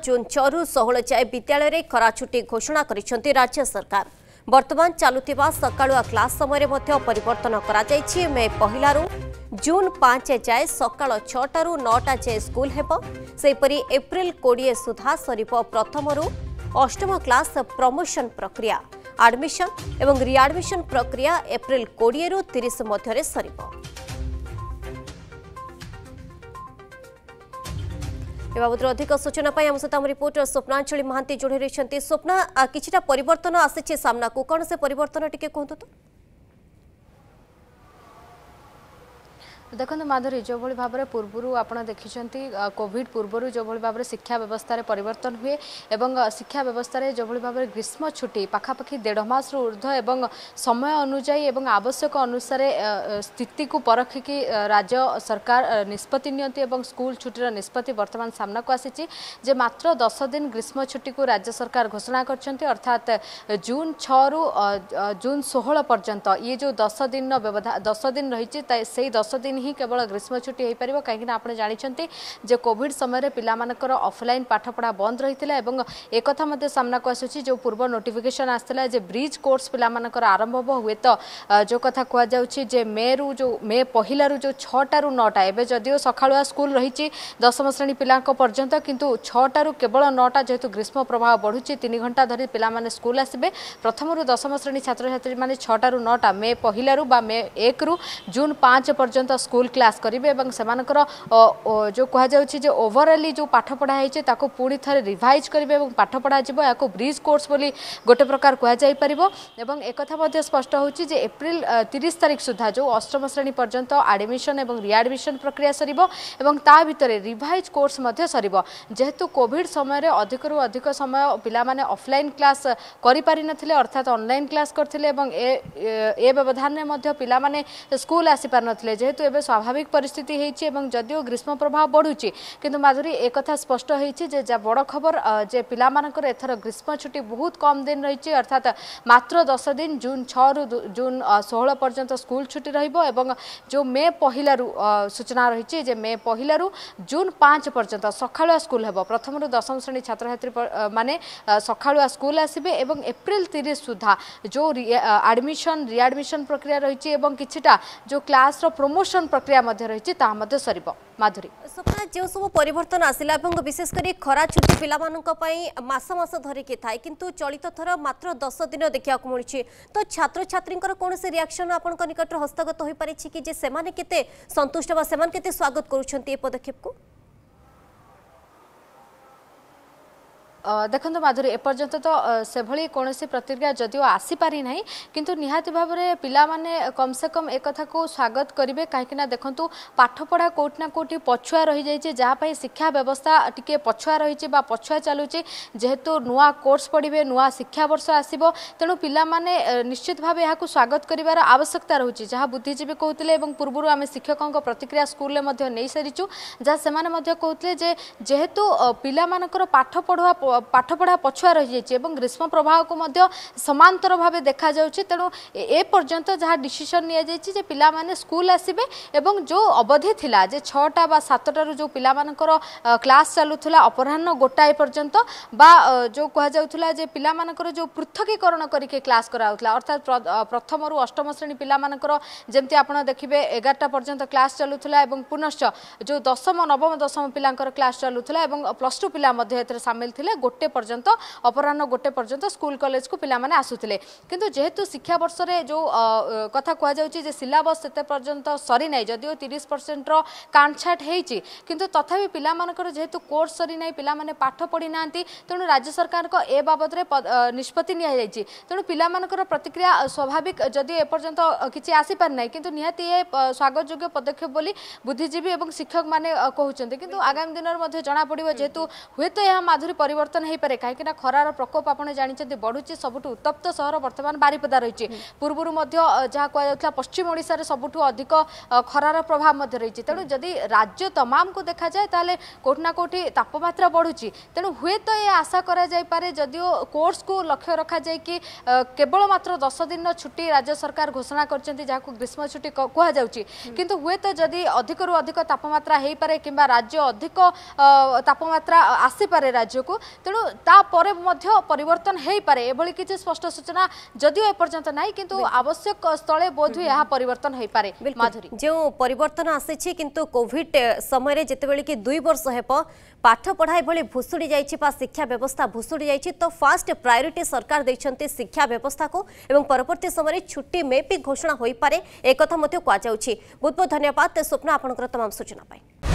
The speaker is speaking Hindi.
जून 6 जाए विद्यालय खरा छुट्टी घोषणा करिसेंती राज्य सरकार। वर्तमान चलुवा सकालुआ क्लास समय परिवर्तन करा जायछि। मे पहिला रु जून 5 जाए सकाल 6 रु 9 जाए स्कूल हेबो। सेपरि एप्रिल 20 सुधा सरीप प्रथम रु अष्टम क्लास प्रमोशन प्रक्रिया एडमिशन एवं रिएडमिशन प्रक्रिया एप्रिल 20 रु 30 मध्यरे सरीप। ए बाबद अधिक सूचना आम सहित आम रिपोर्टर स्वप्नांजलि महांती जोड़ी रही। स्वप्ना, किछिटा परिवर्तन आसे सामना को कौन से परिवर्तन टिके कहतु तो? देखो माधुरी, जो भाव में पूर्व आप देखते कोविड पूर्व जो भाव में शिक्षा व्यवस्था रे परिवर्तन हुए और शिक्षा व्यवस्था रे जो भाव में ग्रीष्म छुट्टी पखापाखि देढ़मास ऊर्ध एवं समय अनुजाई एवं आवश्यक अनुसार स्थिति को परखिकी राज्य सरकार निष्पत्ति नियंती। स्कूल छुट्टीर निष्पत्ति वर्तमान सामना को आसी जे मात्र 10 दिन ग्रीष्म छुट्टी को राज्य सरकार घोषणा करछंती। अर्थात जून 6 जून 16 पर्यंत ये जो 10 दिन व्यवधान 10 दिन रही से 10 दिन ही केवल ग्रीष्म छुट्टी हो पार। कहीं आपने जानते जे कोविड समय पिलामानकर ऑफलाइन पाठपढ़ा बंद रही है और एक कथा सामना को आसूची जो पूर्व नोटिफिकेशन आसला जे ब्रिज कोर्स पिलामानकर आरंभ हुए तो जो कथा कह जाउची जे मे पहिला रु जो 6 रु 9 एवं जदिव सकालुआ स्कूल रही 10म श्रेणी पिला पर्यंत किंतु 6 रु केवल 9 जेहेतु ग्रीष्म प्रभाव बढ़ुची 3 घंटा धरी पिलामाने स्कूल आसबे। प्रथम रु 10म श्रेणी छात्रछात्री माने 6 रु 9 मे पहिला रु बा मे 1 रु जून 5 पर्यंत स्कूल क्लास करेंगे। जो कहुचे ओवरअली जो पाठपढ़ा होती पुणी थे रिभाइज करेंगे और पाठपढ़ा या ब्रिज कोर्स बोली गोटे प्रकार कहुपर। एक स्पष्ट होची जे एप्रिल 30 तारीख सुधा जो 8म श्रेणी पर्यंत आडमिशन और रिएडमिशन प्रक्रिया सर और रिभाइज कोर्स सर। जेहेतु कोविड समय अधिक रु अधिक समय पिलामाने ऑफलाइन क्लास करें अर्थात ऑनलाइन क्लास करते व्यवधान में पिलामाने स्कूल आसीपार नथिले। जेहेतु स्वाभाविक परिस्थिति होती जदिव ग्रीष्म प्रभाव बढ़ुची किंतु माधुरी एक कथा स्पष्ट हो बड़ खबर जे पिलामानकर एथर ग्रीष्म छुट्टी बहुत कम दिन रही है। अर्थात मात्र 10 दिन जून 6 रु जून 16 पर्यंत स्कूल छुट्टी रहिबो। जो मे पहिला रु सूचना रही जे मे पहिला रु जून 5 पर्यंत सकालुआ स्कूल हेबो। प्रथम रु 10म श्रेणी छात्रछात्री माने सकालुआ स्कूल आसिबे एवं एप्रिल 30 सुधा जो एडमिशन रिएडमिशन प्रक्रिया रही किछिटा जो क्लास रो प्रमोशन प्रक्रिया मध्य रही सर। माधुरी, स्वप्ना, जो सब परिवर्तन आसला विशेषकर खरा छुट्टी पिलामानस धरिकी थाए किंतु चलित थर मात्र 10 दिन देखा मिली तो छात्र छात्री कौन से रिएक्शन आपण निकट हस्तगत हो पारे कि जे सेमाने केते संतुष्ट बा सेमाने केते स्वागत करूछंती ए पदक्षेप को? देखो माधुरी, एपर्यंत तो सेभली कौन सी प्रतिक्रिया जदिव आसीपारी ना किंतु निहाती भाव में पिलामाने कम से कम एक कथा को स्वागत करेंगे। कहीं देखूँ पाठपढ़ा कोटना कोटी पछुआ रही जाए जहाँपाई शिक्षा व्यवस्था टिके पछुआ रही पछुआ चलुचे। जेहेतु नुआ कोर्स पढ़े नुआ शिक्षावर्ष आसो तेणु पिलामाने निश्चित भाव यहाँ स्वागत करार आवश्यकता रही। जहाँ बुद्धिजीवी कहते पूर्व आम शिक्षकों प्रतिक्रिया स्कूल में नहीं सारीचु जहाँ से कहते जेहेतु पिलामानकर पाठपढ़ा पछुआ रही जाए ग्रीष्म प्रभाव को समांतर भाव देखा जाउछि। तेणु ए पर्यंत जहाँ डिसीजन लिया जाइछि जे पिलामाने स्कूल आसबे एवं जो अवधि थिला जे 6टा बा 7टा जो पिलामानकर क्लास चलुथिला अपराह्न 1टाए पर्यंत बा जो कह जाउथिला जे पिलामानकर जो पृथकीकरण करके क्लास कराउथिला अर्थात प्रथम रु 8म श्रेणी पिलामानकर जेमति आपण देखिबे 11टा पर्यंत क्लास चलुथिला एवं पुनश्च जो 10म 9म 10म पिलांकर क्लास चलुथिला एवं +2 पिला मध्ये एतरे शामिल थिले। गोटे पर्यंत अपराह्न 1 पर्यंत स्कूल कॉलेज को पिलामाने आसुथिले किंतु जेहेतु शिक्षा वर्ष रे जो कथा कह जाउची जे सिलेबस सेते पर्यंत सरी नै जदियो 30% रो कांछाट हेइची किंतु तथापि पिलामानकर जेहेतु कोर्स सरी नै पिलामाने पाठ पढ़ी नांती तेणु राज्य सरकार को ए बाबत रे निष्पत्ति निया जायची। तेणु पिलामानकर प्रतिक्रिया स्वाभाविक जदियो ए पर्यंत किछि आसी पार नै किंतु निहाती ए स्वागत योग्य पदक्षेप बोली बुद्धिजीवी एवं शिक्षक माने कहउचंती। किंतु आगामी दिन रे मध्ये जना पड़िबो जेहेतु हुए तो यह माधुरी परिवर्तन परिवर्तन हो पाए कहीं खरार प्रकोप आप जानते बढ़ुचे सबुठ उत्तप्त सहर बर्तमान बारिपदा रही है पूर्व जहाँ कहला पश्चिम ओडिशा सबुठ अधिक खरार प्रभाव रही तेणु जदि राज्य तमाम को देखा जाए ताले कोठना कोठी तापमात्रा बढ़ुची तेणु हुए तो ये आशा करा जाय पारे जदियो कोर्स को लक्ष्य रखा जाय कि केवल मात्र 10 दिन छुट्टी राज्य सरकार घोषणा करछन्ती जाको ग्रीष्म छुट्टी कहा जाउची किंतु हुए तो जदि अधिक रु अधिक तापमात्रा हे पारे किबा राज्य अधिक तापमात्रा आसी पारे राज्य को तेणु तापर मध्य परिवर्तन हे पारे एभली किछि स्पष्ट सूचना जदियो ए पर्यंत नाही किंतु आवश्यक स्थले बोधु यहा परिवर्तन हे पारे माधुरी जो परिवर्तन आसी छि किंतु कोविड समय जितेबेले कि 2 वर्ष हेप पाठ पढ़ा ये भुशुड़ी जाइए बा शिक्षा व्यवस्था भुशुड़ी जाइए तो फास्ट प्रायोरिटी सरकार देते शिक्षा व्यवस्था को एवं परवर्त समय छुट्टी में भी घोषणा हो पाए एक कथा कह बहुत बहुत धन्यवाद स्वप्न आपंकर तमाम सूचना।